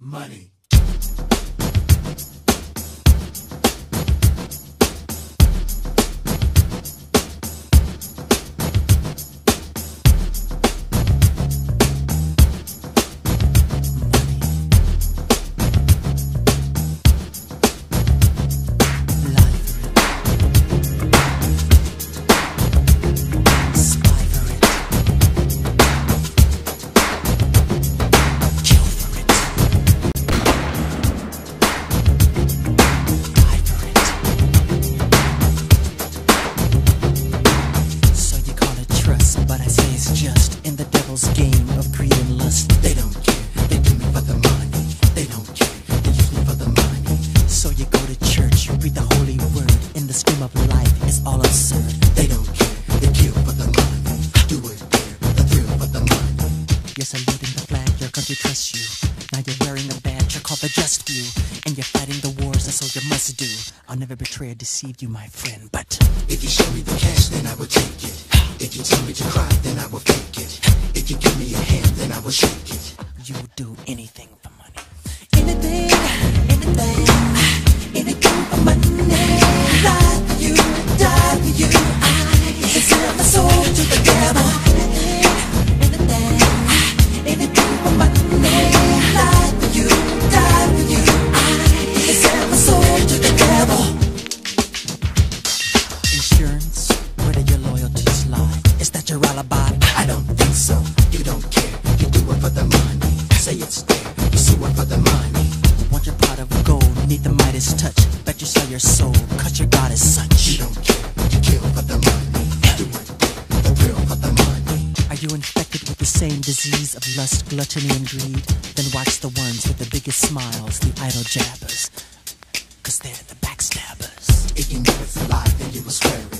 money. But I say it's just in the devil's game of greed and lust. They don't care, they do me for the money. They don't care, they use me for the money. So you go to church, you read the holy word. In the scheme of life, it's all absurd. They don't care, they kill for the money. Do it there, the thrill for the money. You're saluting the flag, your country trusts you. Now you're wearing a badge, you're called the just few. And you're fighting the wars, that's all you must do. I'll never betray or deceive you, my friend, but if you show me the cash, then I will take it. If you tell me to cry, then I will fake it. If you give me a hand, then I will shake it. You will do anything for money. Anything, anything, anything for money. Lie for you, die for you. I sell my soul to the devil. Anything, anything, anything for money. Lie for you, die for you. I sell my soul to the devil. Insurance, where do your loyalties lie? Is that your alibi? I don't think so. You don't care. You do it for the money. Say it's there. You sue it for the money. Want your pot of gold? Need the Midas touch. Bet you sell your soul, 'cause your God is such. You don't care. You kill for the money. Do it there. The thrill for the money. Are you infected with the same disease of lust, gluttony, and greed? Then watch the ones with the biggest smiles, the idle jabbers, 'cause they're the backstabbers. If you know it's a lie, then you will swear it.